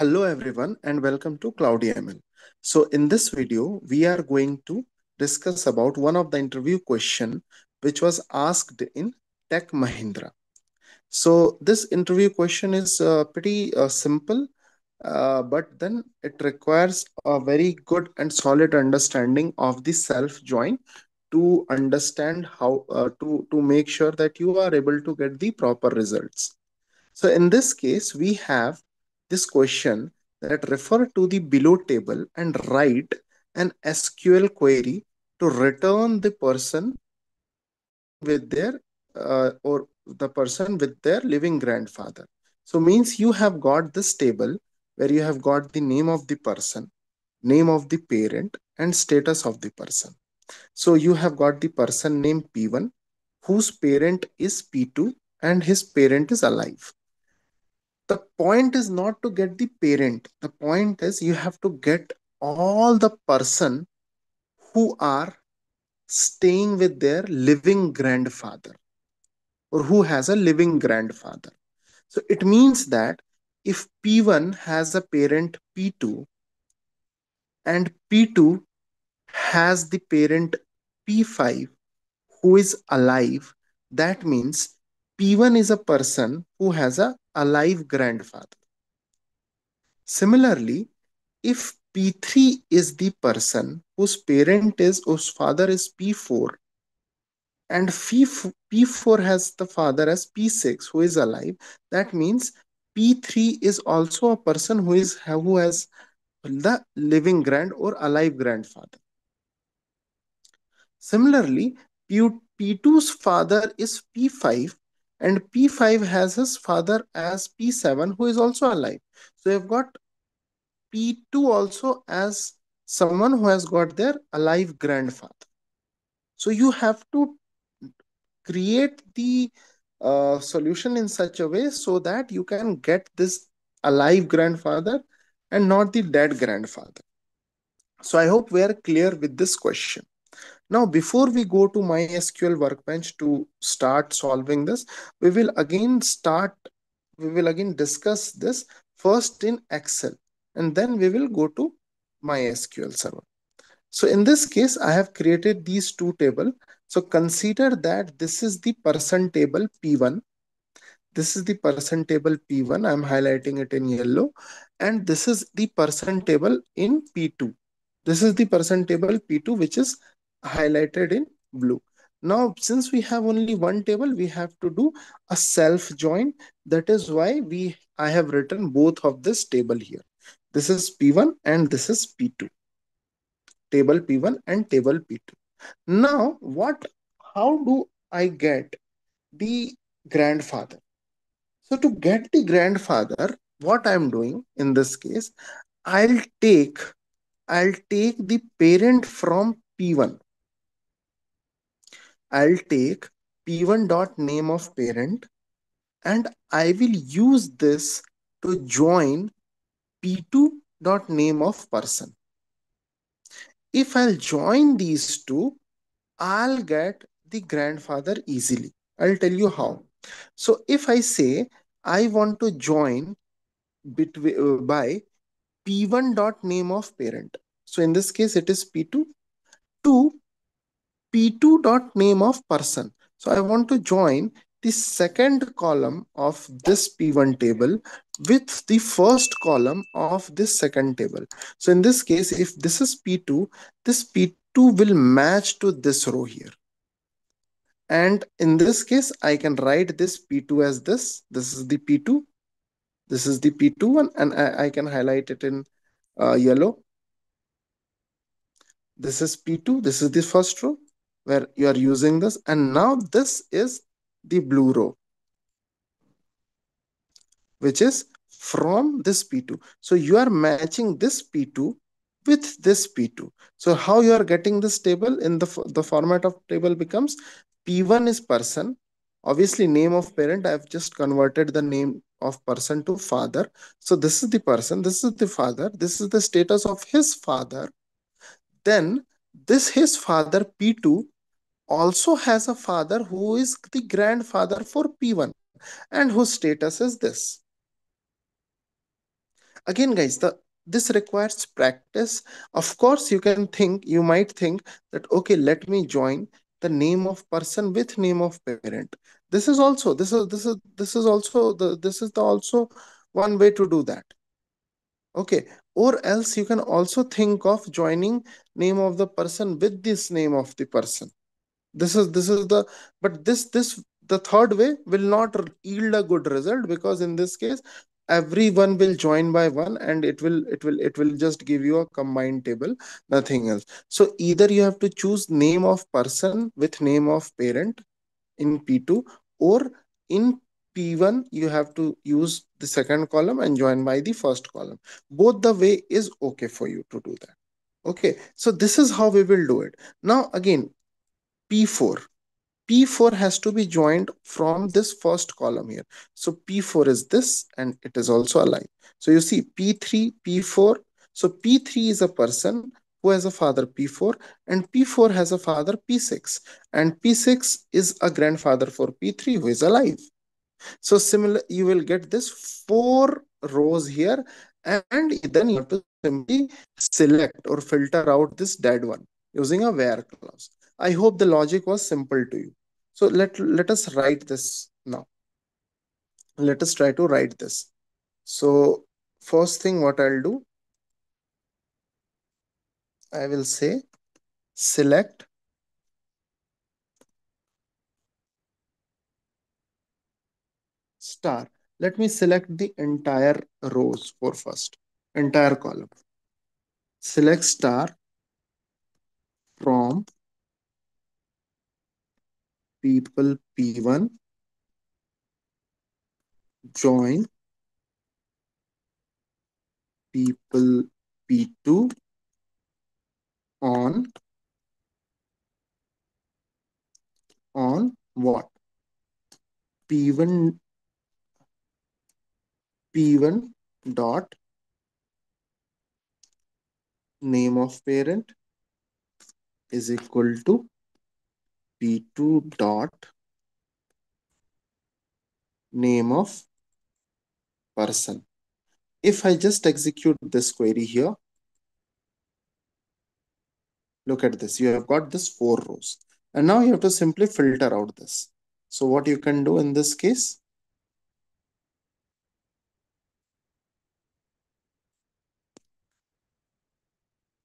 Hello everyone and welcome to CloudyML. So in this video, we are going to discuss about one of the interview question which was asked in Tech Mahindra. So this interview question is pretty simple, but then it requires a very good and solid understanding of the self-join to understand how to make sure that you are able to get the proper results. So in this case, we have this question that refer to the below table and write an SQL query to return the person with their living grandfather. So means you have got this table where you have got the name of the person, name of the parent and status of the person. So you have got the person named P1 whose parent is P2 and his parent is alive. The point is not to get the parent. The point is you have to get all the person who are staying with their living grandfather or who has a living grandfather. So it means that if P1 has a parent P2 and P2 has the parent P5 who is alive, that means P1 is a person who has a alive grandfather. Similarly, if P3 is the person whose parent is, whose father is P4 and P4 has the father as P6 who is alive, that means P3 is also a person who has the living grand or alive grandfather. Similarly, P2's father is P5 and P5 has his father as P7 who is also alive. So you've got P2 also as someone who has got their alive grandfather. So you have to create the solution in such a way so that you can get this alive grandfather and not the dead grandfather. So I hope we are clear with this question. Now, before we go to MySQL workbench to start solving this, we will again discuss this first in Excel, and then we will go to MySQL server. So in this case, I have created these two tables. So consider that this is the person table P1. This is the person table P1. I'm highlighting it in yellow. And this is the person table in P2. This is the person table P2, which is highlighted in blue. Now, since we have only one table, we have to do a self join. That is why I have written both of this table here. This is P1 and this is P2. Table P1 and table P2. Now, how do I get the grandfather? So to get the grandfather, what I'm doing in this case, I'll take the parent from P1. I'll take P1 dot name of parent and I will use this to join P2 dot name of person. If I'll join these two, I'll get the grandfather easily. I'll tell you how. So if I say I want to join by P1 dot name of parent. So in this case, it is P2 to P2 dot name of person. So I want to join the second column of this P1 table with the first column of this second table. So in this case, if this is P2, this P2 will match to this row here. And in this case, I can write this P2 as this. This is the P2. This is the P2 one, and I can highlight it in yellow. This is P2. This is the first row where you are using this. And now this is the blue row, which is from this P2. So you are matching this P2 with this P2. So how you are getting this table in the format of table becomes P1 is person. Obviously, name of parent, I have just converted the name of person to father. So this is the person, this is the father, this is the status of his father. Then this his father P2 also has a father who is the grandfather for P1 and whose status is this. Again, guys, this requires practice. Of course, you might think that, okay, let me join the name of person with name of parent. This is also one way to do that. Okay, or else you can also think of joining name of the person with this name of the person. But the third way will not yield a good result, because in this case everyone will join by one and it will just give you a combined table, nothing else. So either you have to choose name of person with name of parent in P2, or in P1 you have to use the second column and join by the first column. Both the way is okay for you to do that. Okay, so this is how we will do it. Now again, P4 has to be joined from this first column here. So P4 is this and it is also alive. So you see P3, P4. So P3 is a person who has a father P4, and P4 has a father P6, and P6 is a grandfather for P3 who is alive. So similar, you will get this 4 rows here, and then you have to simply select or filter out this dead one using a where clause. I hope the logic was simple to you. So let us write this now. Let us try to write this. So first thing what I'll do, I will say select star. Let me select the entire rows for first, entire column. Select star from people P1, join people P2 on what? P1 dot name of parent is equal to P2 dot name of person. If I just execute this query here, look at this. You have got this 4 rows, and now you have to simply filter out this. So what you can do in this case,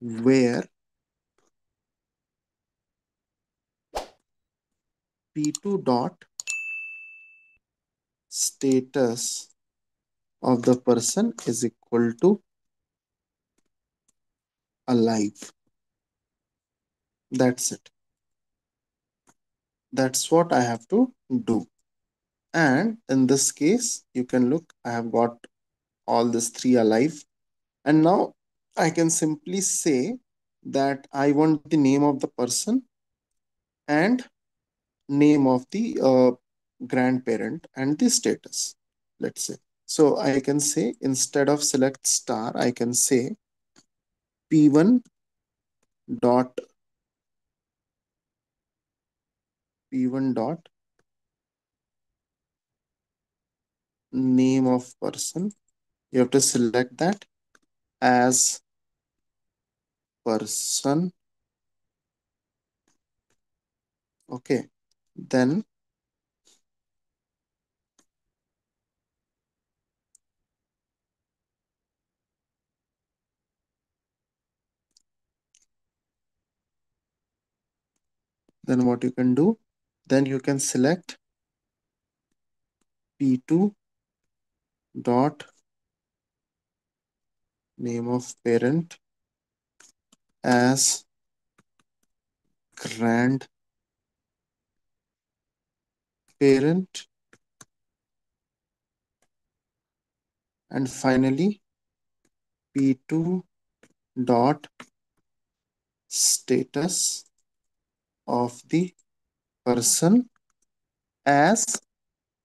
where P2 dot status of the person is equal to alive. That's it. That's what I have to do. And in this case, you can look, I have got all these 3 alive. And now I can simply say that I want the name of the person and name of the grandparent and the status, let's say. So I can say, instead of select star, I can say P1 dot name of person. You have to select that as person. Okay. Then what you can do, then you can select P2 dot name of parent as grandparent and finally P2 dot status of the person as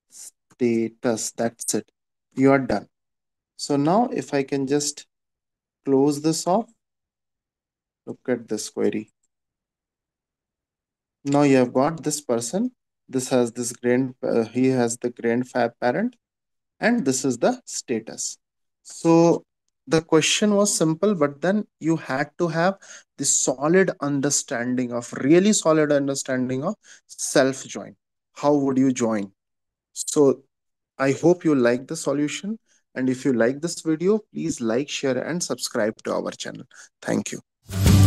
status. That's it. You are done. So now if I can just close this off, look at this query. Now you have got this person. This has this he has the grandparent, and this is the status. So the question was simple, but then you had to have the solid understanding of, really solid understanding of self-join. How would you join? So I hope you like the solution. And if you like this video, please like, share, and subscribe to our channel. Thank you.